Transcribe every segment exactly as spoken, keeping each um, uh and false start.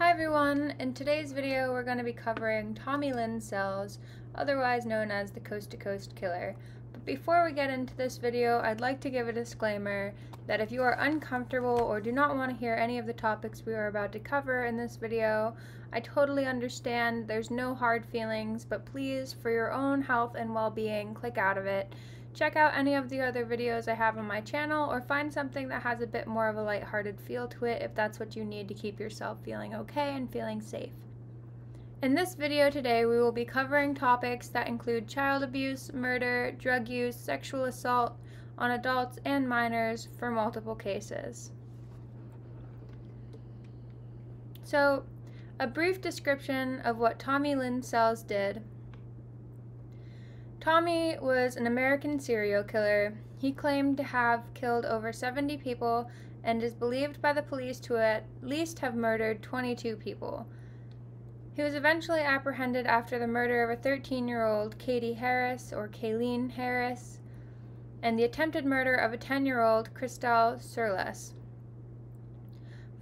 Hi everyone, in today's video we're going to be covering Tommy Lynn Sells, otherwise known as the Coast to Coast Killer. But before we get into this video, I'd like to give a disclaimer that if you are uncomfortable or do not want to hear any of the topics we are about to cover in this video, I totally understand. There's no hard feelings, but please, for your own health and well-being, click out of it. Check out any of the other videos I have on my channel, or find something that has a bit more of a lighthearted feel to it if that's what you need to keep yourself feeling okay and feeling safe. In this video today, we will be covering topics that include child abuse, murder, drug use, sexual assault on adults and minors for multiple cases. So, a brief description of what Tommy Lynn Sells did. Tommy was an American serial killer. He claimed to have killed over seventy people and is believed by the police to at least have murdered twenty-two people. He was eventually apprehended after the murder of a thirteen-year-old Katie Harris, or Kaylene Harris, and the attempted murder of a ten-year-old Crystal Surles.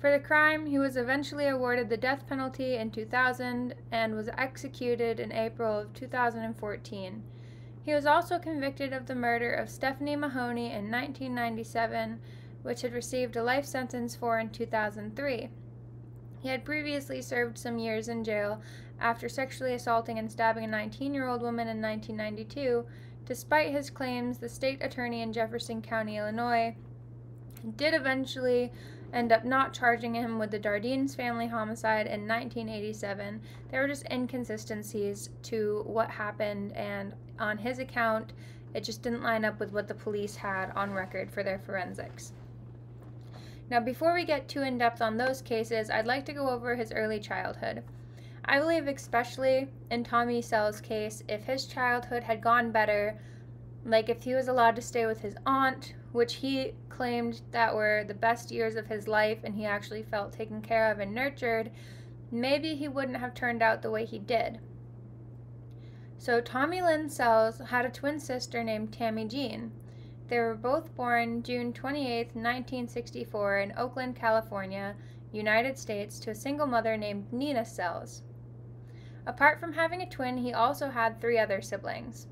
For the crime, he was eventually awarded the death penalty in two thousand and was executed in April of two thousand fourteen. He was also convicted of the murder of Stephanie Mahoney in nineteen ninety-seven, which had received a life sentence for in two thousand three. He had previously served some years in jail after sexually assaulting and stabbing a nineteen-year-old woman in nineteen ninety-two. Despite his claims, the state attorney in Jefferson County, Illinois, did eventually end up not charging him with the Dardeen's family homicide in nineteen eighty-seven. There were just inconsistencies to what happened, and on his account, it just didn't line up with what the police had on record for their forensics. Now, before we get too in-depth on those cases, I'd like to go over his early childhood. I believe, especially in Tommy Sells' case, if his childhood had gone better, like if he was allowed to stay with his aunt, which he claimed that were the best years of his life and he actually felt taken care of and nurtured, maybe he wouldn't have turned out the way he did. So Tommy Lynn Sells had a twin sister named Tammy Jean. They were both born June twenty-eighth, nineteen sixty-four in Oakland, California, United States, to a single mother named Nina Sells. Apart from having a twin, he also had three other siblings.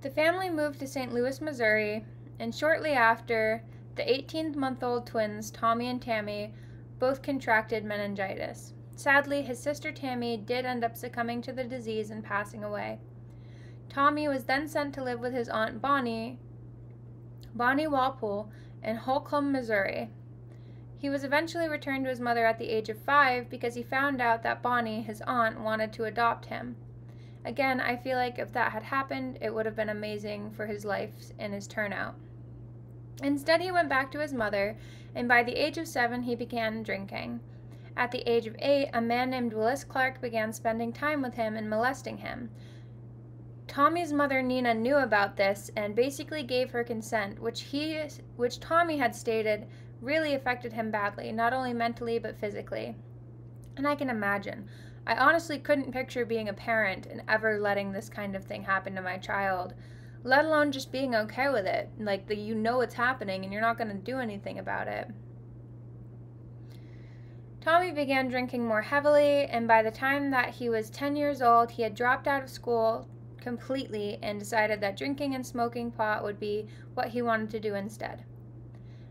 The family moved to Saint Louis, Missouri, and shortly after, the eighteen-month-old twins, Tommy and Tammy, both contracted meningitis. Sadly, his sister Tammy did end up succumbing to the disease and passing away. Tommy was then sent to live with his aunt Bonnie, Bonnie Walpole, in Holcomb, Missouri. He was eventually returned to his mother at the age of five because he found out that Bonnie, his aunt, wanted to adopt him. Again, I feel like if that had happened, it would have been amazing for his life and his turnout. Instead, he went back to his mother, and by the age of seven, he began drinking. At the age of eight, a man named Willis Clark began spending time with him and molesting him. Tommy's mother, Nina, knew about this and basically gave her consent, which he, which Tommy had stated really affected him badly, not only mentally but physically. And I can imagine. I honestly couldn't picture being a parent and ever letting this kind of thing happen to my child, let alone just being okay with it, like the, you know it's happening and you're not going to do anything about it. Tommy began drinking more heavily, and by the time that he was ten years old, he had dropped out of school completely and decided that drinking and smoking pot would be what he wanted to do instead.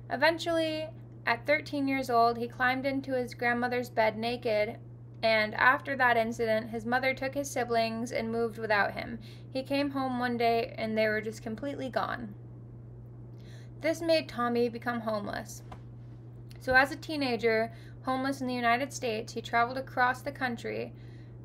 Eventually, at thirteen years old, he climbed into his grandmother's bed naked, and after that incident, his mother took his siblings and moved without him. He came home one day and they were just completely gone. This made Tommy become homeless. So as a teenager, homeless in the United States, he traveled across the country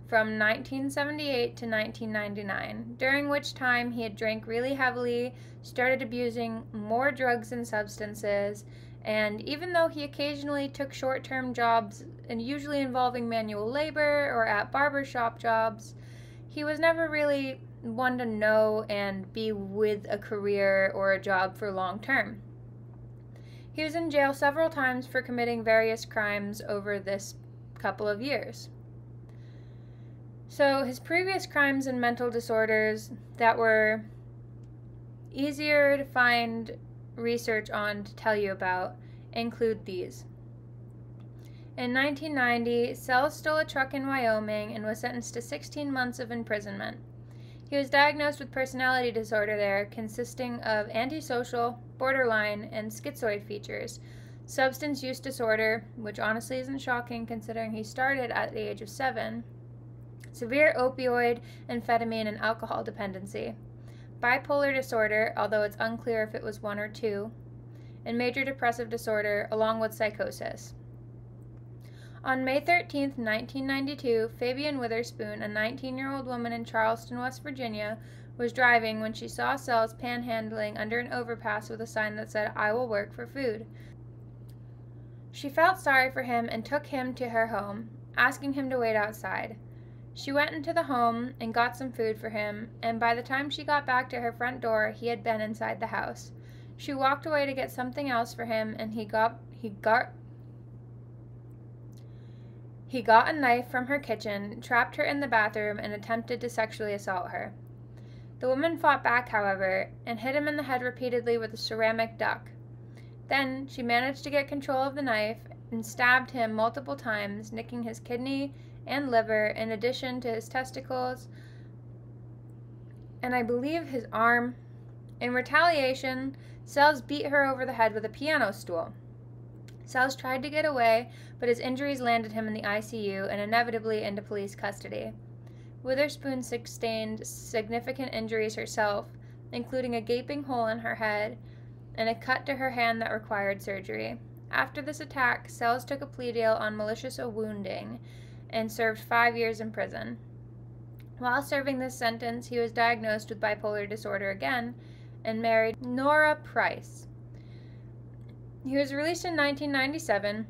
from nineteen seventy-eight to nineteen ninety-nine, during which time he had drank really heavily, started abusing more drugs and substances, and even though he occasionally took short-term jobs, and usually involving manual labor or at barbershop jobs, he was never really one to know and be with a career or a job for long term. He was in jail several times for committing various crimes over this couple of years. So his previous crimes and mental disorders that were easier to find research on to tell you about include these. In nineteen ninety, Sells stole a truck in Wyoming and was sentenced to sixteen months of imprisonment. He was diagnosed with personality disorder there, consisting of antisocial, borderline, and schizoid features, substance use disorder, which honestly isn't shocking considering he started at the age of seven, severe opioid, amphetamine, and alcohol dependency, bipolar disorder, although it's unclear if it was one or two, and major depressive disorder, along with psychosis. On May thirteenth, nineteen ninety-two, Fabian Witherspoon, a nineteen-year-old woman in Charleston, West Virginia, was driving when she saw Sells panhandling under an overpass with a sign that said, "I will work for food." She felt sorry for him and took him to her home, asking him to wait outside. She went into the home and got some food for him, and by the time she got back to her front door, he had been inside the house. She walked away to get something else for him, and he got... he got He got a knife from her kitchen, trapped her in the bathroom, and attempted to sexually assault her. The woman fought back, however, and hit him in the head repeatedly with a ceramic duck. Then she managed to get control of the knife and stabbed him multiple times, nicking his kidney and liver, in addition to his testicles and I believe his arm. In retaliation, Sells beat her over the head with a piano stool. Sells tried to get away, but his injuries landed him in the I C U and inevitably into police custody. Witherspoon sustained significant injuries herself, including a gaping hole in her head and a cut to her hand that required surgery. After this attack, Sells took a plea deal on malicious wounding and served five years in prison. While serving this sentence, he was diagnosed with bipolar disorder again and married Nora Price. He was released in nineteen ninety-seven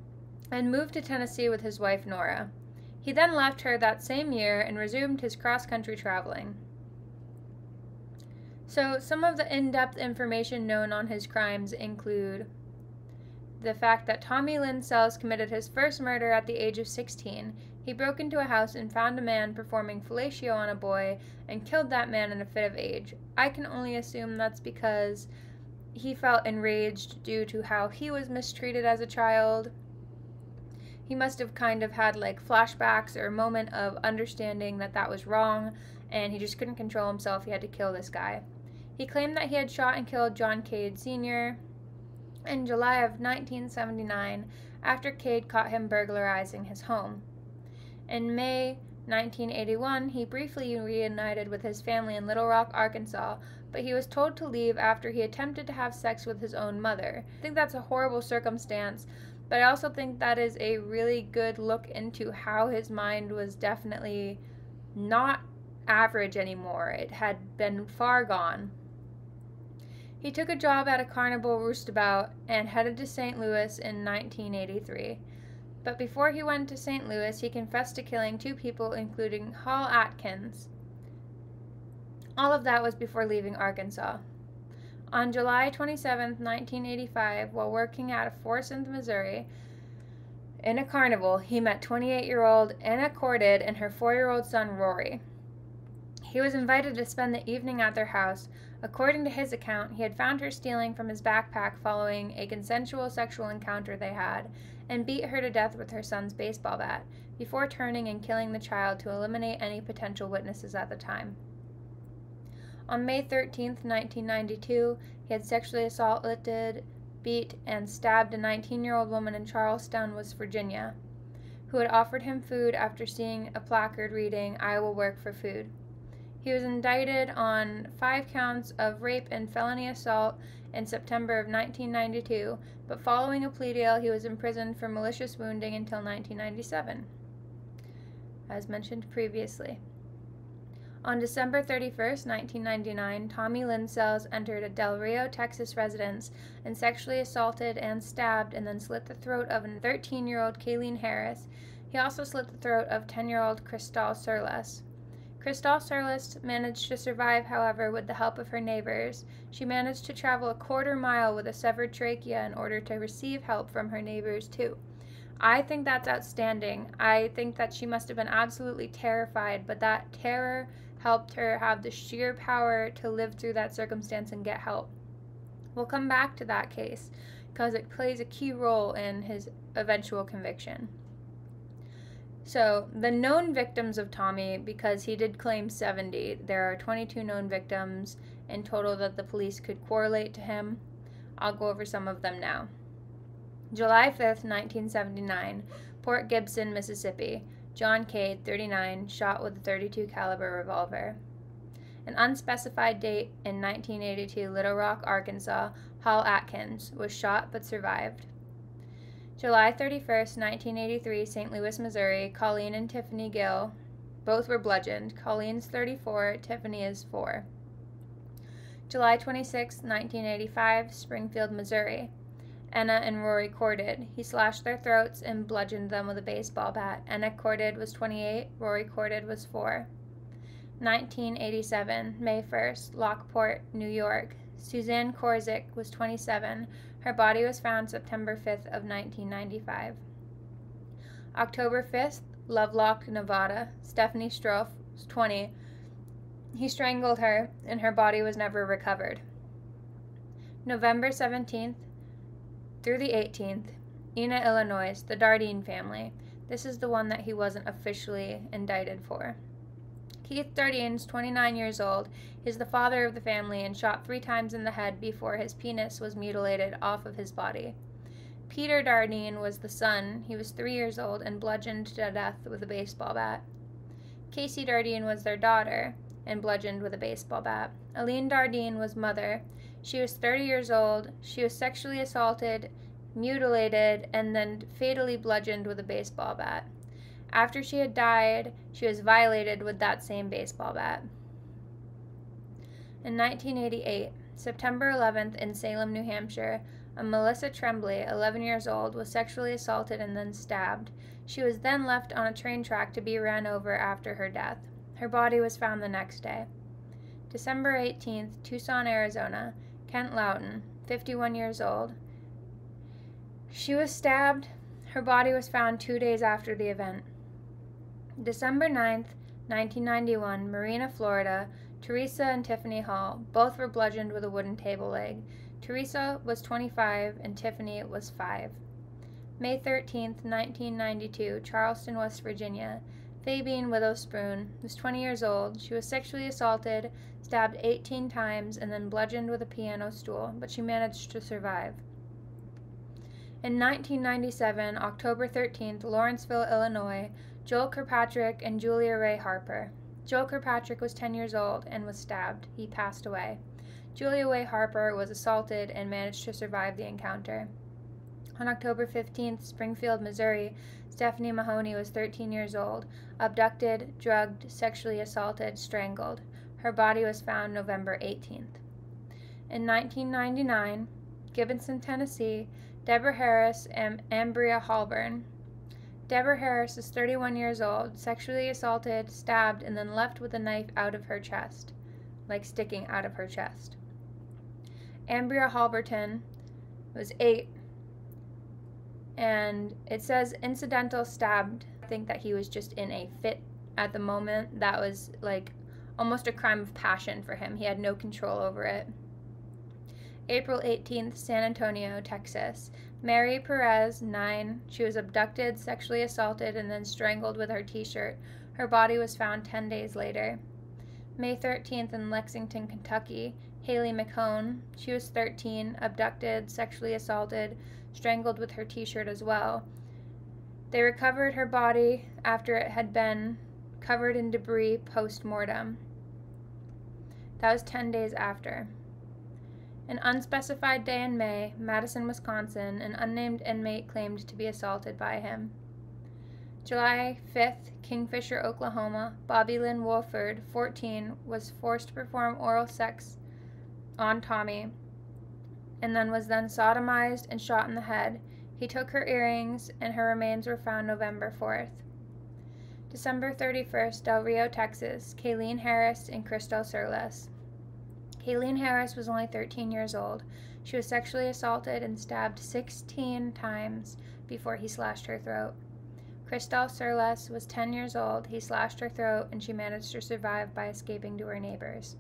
and moved to Tennessee with his wife Nora. He then left her that same year and resumed his cross-country traveling. So some of the in-depth information known on his crimes include the fact that Tommy Lynn Sells committed his first murder at the age of sixteen. He broke into a house and found a man performing fellatio on a boy and killed that man in a fit of rage. I can only assume that's because he felt enraged due to how he was mistreated as a child. He must have kind of had like flashbacks or a moment of understanding that that was wrong, and he just couldn't control himself. He had to kill this guy. He claimed that he had shot and killed John Cade Senior in July of nineteen seventy-nine after Cade caught him burglarizing his home. In May nineteen eighty-one, he briefly reunited with his family in Little Rock, Arkansas, but he was told to leave after he attempted to have sex with his own mother. I think that's a horrible circumstance, but I also think that is a really good look into how his mind was definitely not average anymore. It had been far gone. He took a job at a carnival roostabout and headed to Saint Louis in nineteen eighty-three. But before he went to Saint Louis, he confessed to killing two people, including Hall Atkins. All of that was before leaving Arkansas. On July twenty-seventh, nineteen eighty-five, while working out of Forsyth, Missouri, in a carnival, he met twenty-eight-year-old Anna Corded and her four-year-old son, Rory. He was invited to spend the evening at their house. According to his account, he had found her stealing from his backpack following a consensual sexual encounter they had, and beat her to death with her son's baseball bat, before turning and killing the child to eliminate any potential witnesses at the time. On May thirteenth, nineteen ninety-two, he had sexually assaulted, beat, and stabbed a nineteen-year-old woman in Charleston, West Virginia, who had offered him food after seeing a placard reading, "I will work for food." He was indicted on five counts of rape and felony assault in September of nineteen ninety-two, but following a plea deal, he was imprisoned for malicious wounding until nineteen ninety-seven, as mentioned previously. On December thirty-first, nineteen ninety-nine, Tommy Lynn Sells entered a Del Rio, Texas residence and sexually assaulted and stabbed and then slit the throat of a thirteen-year-old Kaylene Harris. He also slit the throat of ten-year-old Crystal Surles. Crystal Surles managed to survive, however, with the help of her neighbors. She managed to travel a quarter mile with a severed trachea in order to receive help from her neighbors, too. I think that's outstanding. I think that she must have been absolutely terrified, but that terror helped her have the sheer power to live through that circumstance and get help. We'll come back to that case, because it plays a key role in his eventual conviction. So the known victims of Tommy, because he did claim seventy, there are twenty-two known victims in total that the police could correlate to him. I'll go over some of them now. July fifth, nineteen seventy-nine, Port Gibson, Mississippi. John Cade, thirty-nine, shot with a thirty-two caliber revolver. An unspecified date in nineteen eighty-two, Little Rock, Arkansas, Hall Atkins was shot but survived. July thirty-first, nineteen eighty-three, Saint Louis, Missouri, Colleen and Tiffany Gill, both were bludgeoned. Colleen's thirty-four, Tiffany is four. July twenty-sixth, nineteen eighty-five, Springfield, Missouri, Ena and Rory Cordt. He slashed their throats and bludgeoned them with a baseball bat. Ena Cordt was twenty-eight, Rory Cordt was four. nineteen eighty-seven, May first, Lockport, New York. Suzanne Korzik was twenty-seven. Her body was found September fifth of nineteen ninety-five. October fifth, Lovelock, Nevada. Stephanie Stroff was twenty. He strangled her and her body was never recovered. November seventeenth, through the eighteenth, Ena, Illinois, the Dardeen family. This is the one that he wasn't officially indicted for. Keith Dardeen is twenty-nine years old. He's the father of the family and shot three times in the head before his penis was mutilated off of his body. Peter Dardeen was the son. He was three years old and bludgeoned to death with a baseball bat. Casey Dardeen was their daughter and bludgeoned with a baseball bat. Aline Dardine was mother. She was thirty years old. She was sexually assaulted, mutilated, and then fatally bludgeoned with a baseball bat. After she had died, she was violated with that same baseball bat. In nineteen eighty-eight, September eleventh, in Salem, New Hampshire, a Melissa Tremblay, eleven years old, was sexually assaulted and then stabbed. She was then left on a train track to be ran over after her death. Her body was found the next day. December eighteenth, Tucson, Arizona, Kent Loudon, fifty-one years old. She was stabbed. Her body was found two days after the event. December ninth, nineteen ninety-one, Marina, Florida, Teresa and Tiffany Hall, both were bludgeoned with a wooden table leg. Teresa was twenty-five and Tiffany was five. May thirteenth, nineteen ninety-two, Charleston, West Virginia, Fabian Witherspoon was twenty years old. She was sexually assaulted, stabbed eighteen times, and then bludgeoned with a piano stool, but she managed to survive. In nineteen ninety-seven, October thirteenth, Lawrenceville, Illinois, Joel Kirkpatrick and Julie Rea Harper. Joel Kirkpatrick was ten years old and was stabbed. He passed away. Julie Rea Harper was assaulted and managed to survive the encounter. On October fifteenth, Springfield, Missouri, Stephanie Mahoney was thirteen years old, abducted, drugged, sexually assaulted, strangled. Her body was found November eighteenth. In nineteen ninety-nine, Gibson, Tennessee, Deborah Harris and Ambria Halburn. Deborah Harris is thirty-one years old, sexually assaulted, stabbed, and then left with a knife out of her chest, like sticking out of her chest. Ambria Halburn was eight. And it says incidental stabbed. I think that he was just in a fit at the moment. That was like almost a crime of passion for him. He had no control over it. April eighteenth, San Antonio, Texas. Mary Perez, nine. She was abducted, sexually assaulted, and then strangled with her t-shirt. Her body was found ten days later. May thirteenth, in Lexington, Kentucky, Haley McCone. She was thirteen, abducted, sexually assaulted, strangled with her t-shirt as well. They recovered her body after it had been covered in debris post-mortem. That was ten days after. An unspecified day in May, Madison, Wisconsin, an unnamed inmate claimed to be assaulted by him. July fifth, Kingfisher, Oklahoma, Bobby Lynn Wolford, fourteen, was forced to perform oral sex on Tommy, and then was then sodomized and shot in the head. He took her earrings, and her remains were found November fourth. December thirty-first, Del Rio, Texas, Kaylene Harris and Crystal Surles. Kaylene Harris was only thirteen years old. She was sexually assaulted and stabbed sixteen times before he slashed her throat. Crystal Surles was ten years old. He slashed her throat, and she managed to survive by escaping to her neighbors.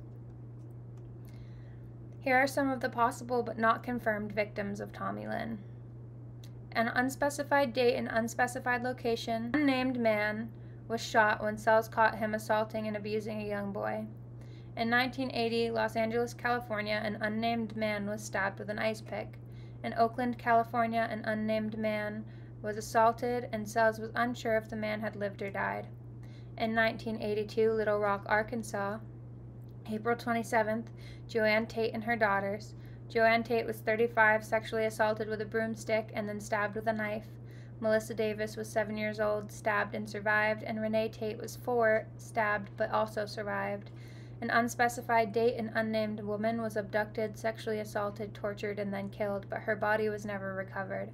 Here are some of the possible but not confirmed victims of Tommy Lynn. an unspecified date and unspecified location, an unnamed man was shot when Sells caught him assaulting and abusing a young boy. In nineteen eighty, Los Angeles, California, an unnamed man was stabbed with an ice pick. In Oakland, California, an unnamed man was assaulted, and Sells was unsure if the man had lived or died. In nineteen eighty-two, Little Rock, Arkansas, April twenty-seventh, Joanne Tate and her daughters. Joanne Tate was thirty-five, sexually assaulted with a broomstick, and then stabbed with a knife. Melissa Davis was seven years old, stabbed and survived, and Renee Tate was four, stabbed but also survived. An unspecified date and unnamed woman was abducted, sexually assaulted, tortured, and then killed, but her body was never recovered.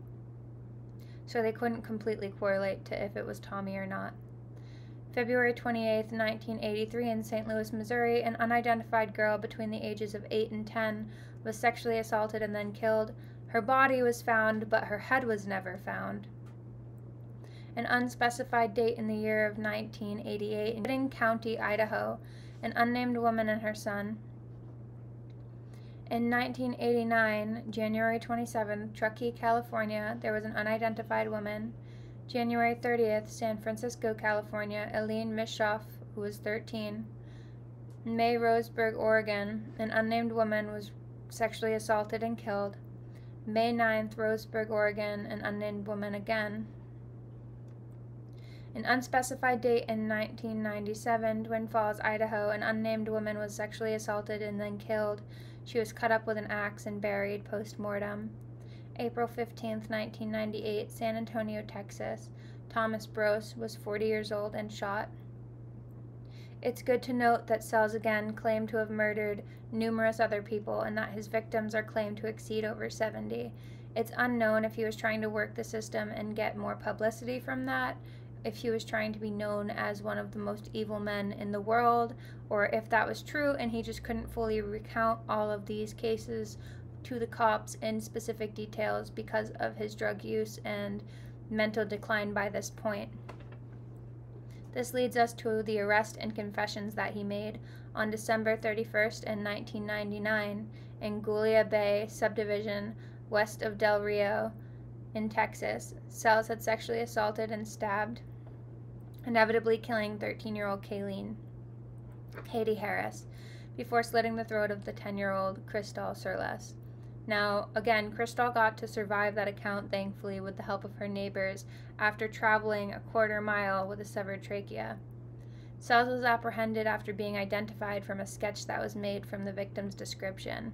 So they couldn't completely correlate to if it was Tommy or not. February twenty-eighth, nineteen eighty-three, in Saint Louis, Missouri, an unidentified girl between the ages of eight and ten was sexually assaulted and then killed. Her body was found, but her head was never found. An unspecified date in the year of nineteen eighty-eight in Redding County, Idaho, an unnamed woman and her son. In nineteen eighty-nine, January twenty-seventh, Truckee, California, there was an unidentified woman. January thirtieth, San Francisco, California, Aline Mishoff, who was thirteen. In May, Roseburg, Oregon, an unnamed woman was sexually assaulted and killed. May ninth, Roseburg, Oregon, an unnamed woman again. An unspecified date in nineteen ninety-seven, Twin Falls, Idaho, an unnamed woman was sexually assaulted and then killed. She was cut up with an axe and buried post-mortem. April fifteenth, nineteen ninety-eight, San Antonio, Texas. Thomas Brose was forty years old and shot. It's good to note that Sells again claimed to have murdered numerous other people and that his victims are claimed to exceed over seventy. It's unknown if he was trying to work the system and get more publicity from that, if he was trying to be known as one of the most evil men in the world, or if that was true and he just couldn't fully recount all of these cases to the cops in specific details because of his drug use and mental decline by this point. This leads us to the arrest and confessions that he made on December thirty-first in nineteen ninety-nine in Gallia Bay subdivision west of Del Rio in Texas. Sells had sexually assaulted and stabbed, inevitably killing thirteen-year-old Kaylene, Katie Harris, before slitting the throat of the ten-year-old Crystal Surles. Now, again, Crystal got to survive that account, thankfully, with the help of her neighbors after traveling a quarter mile with a severed trachea. Sells was apprehended after being identified from a sketch that was made from the victim's description.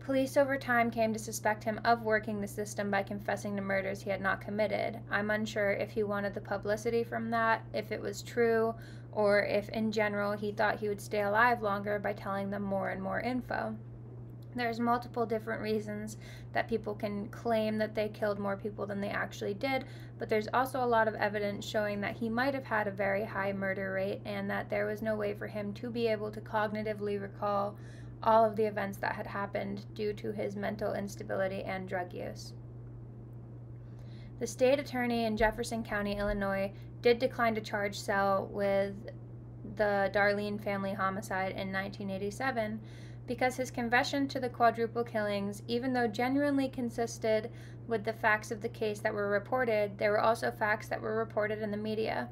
Police over time came to suspect him of working the system by confessing to murders he had not committed. I'm unsure if he wanted the publicity from that, if it was true, or if in general he thought he would stay alive longer by telling them more and more info. There's multiple different reasons that people can claim that they killed more people than they actually did, but there's also a lot of evidence showing that he might have had a very high murder rate and that there was no way for him to be able to cognitively recall all of the events that had happened due to his mental instability and drug use. The state attorney in Jefferson County, Illinois, did decline to charge Sells with the Dardeen family homicide in nineteen eighty-seven, because his confession to the quadruple killings, even though genuinely consisted with the facts of the case that were reported, there were also facts that were reported in the media.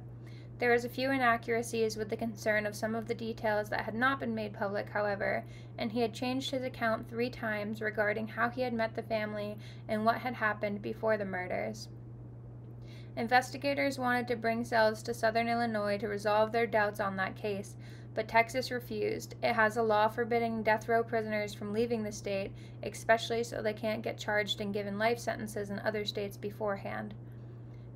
There was a few inaccuracies with the concern of some of the details that had not been made public, however, and he had changed his account three times regarding how he had met the family and what had happened before the murders. Investigators wanted to bring Sells to Southern Illinois to resolve their doubts on that case, but Texas refused. It has a law forbidding death row prisoners from leaving the state, especially so they can't get charged and given life sentences in other states beforehand.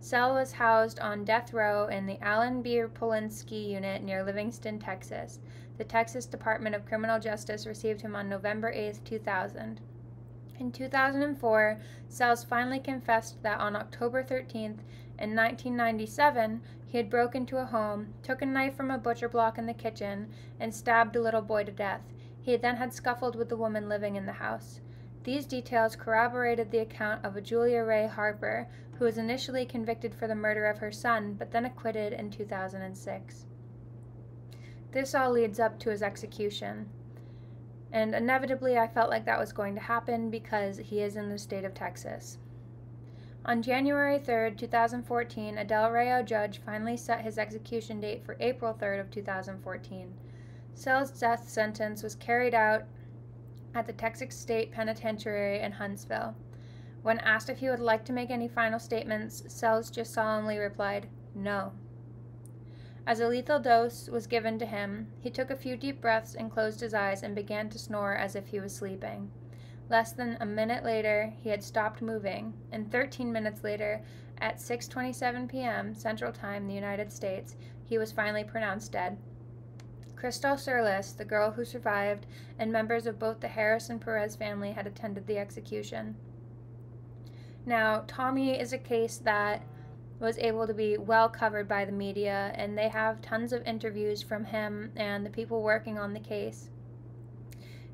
Sells was housed on death row in the Allen B. Polinsky unit near Livingston, Texas. The Texas Department of Criminal Justice received him on November eighth, two thousand. In two thousand four, Sells finally confessed that on October thirteenth in nineteen ninety-seven, he had broken into a home, took a knife from a butcher block in the kitchen, and stabbed a little boy to death. He then had scuffled with the woman living in the house. These details corroborated the account of a Julie Rea Harper, who was initially convicted for the murder of her son, but then acquitted in two thousand six. This all leads up to his execution. And inevitably, I felt like that was going to happen because he is in the state of Texas. On January third, two thousand fourteen, a Del Rey judge finally set his execution date for April third of two thousand fourteen. Sells' death sentence was carried out at the Texas State Penitentiary in Huntsville. When asked if he would like to make any final statements, Sells just solemnly replied, "No." As a lethal dose was given to him, he took a few deep breaths and closed his eyes and began to snore as if he was sleeping. Less than a minute later, he had stopped moving, and thirteen minutes later, at six twenty-seven p m Central Time in the United States, he was finally pronounced dead. Crystal Surles, the girl who survived, and members of both the Harris and Perez family had attended the execution. Now, Tommy is a case that was able to be well covered by the media, and they have tons of interviews from him and the people working on the case.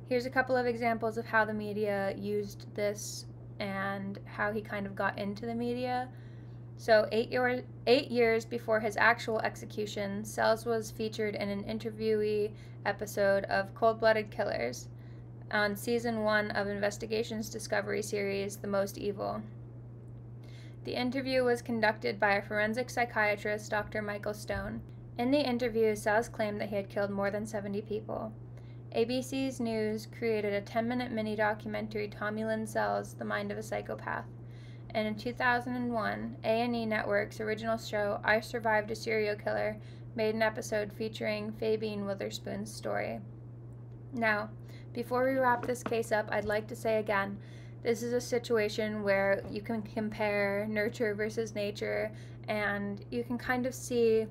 Here's a couple of examples of how the media used this and how he kind of got into the media. So eight, year, eight years before his actual execution, Sells was featured in an interviewee episode of Cold-Blooded Killers on season one of Investigation's Discovery series, The Most Evil. The interview was conducted by a forensic psychiatrist, Doctor Michael Stone. In the interview, Sells claimed that he had killed more than seventy people. A B C's News created a ten-minute mini-documentary, Tommy Lynn Sells, The Mind of a Psychopath. And in two thousand one, A and E Network's original show, I Survived a Serial Killer, made an episode featuring Fabian Witherspoon's story. Now, before we wrap this case up, I'd like to say again, this is a situation where you can compare nurture versus nature, and you can kind of see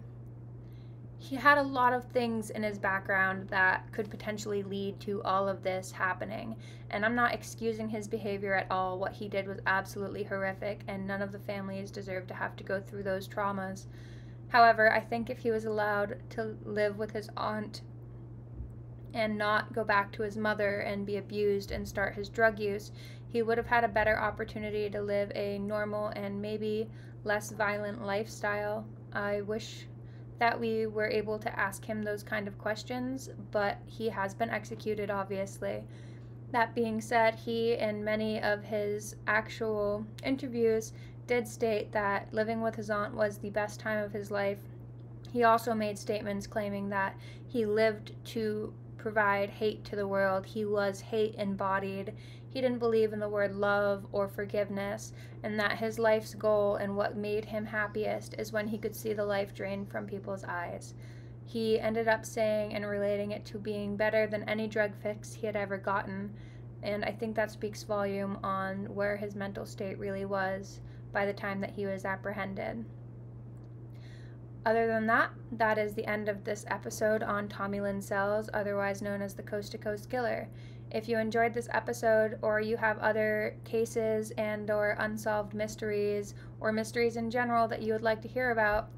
he had a lot of things in his background that could potentially lead to all of this happening. And I'm not excusing his behavior at all. What he did was absolutely horrific, and none of the families deserve to have to go through those traumas. However, I think if he was allowed to live with his aunt and not go back to his mother and be abused and start his drug use, he would have had a better opportunity to live a normal and maybe less violent lifestyle. I wish that we were able to ask him those kind of questions, but he has been executed, obviously. That being said, he in many of his actual interviews did state that living with his aunt was the best time of his life. He also made statements claiming that he lived to provide hate to the world. He was hate embodied. He didn't believe in the word love or forgiveness, and that his life's goal and what made him happiest is when he could see the life drained from people's eyes. He ended up saying and relating it to being better than any drug fix he had ever gotten, and I think that speaks volume on where his mental state really was by the time that he was apprehended. Other than that, that is the end of this episode on Tommy Lynn Sells, otherwise known as the Coast to Coast Killer. If you enjoyed this episode, or you have other cases and or unsolved mysteries or mysteries in general that you would like to hear about,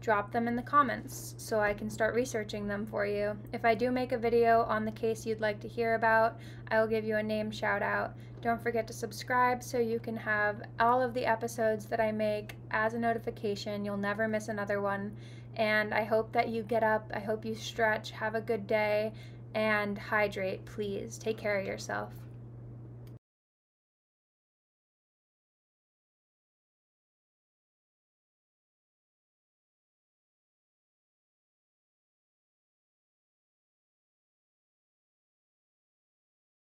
drop them in the comments so I can start researching them for you. If I do make a video on the case you'd like to hear about, I will give you a name shout out. Don't forget to subscribe so you can have all of the episodes that I make as a notification. You'll never miss another one. And I hope that you get up, I hope you stretch, have a good day, and hydrate, please. Take care of yourself.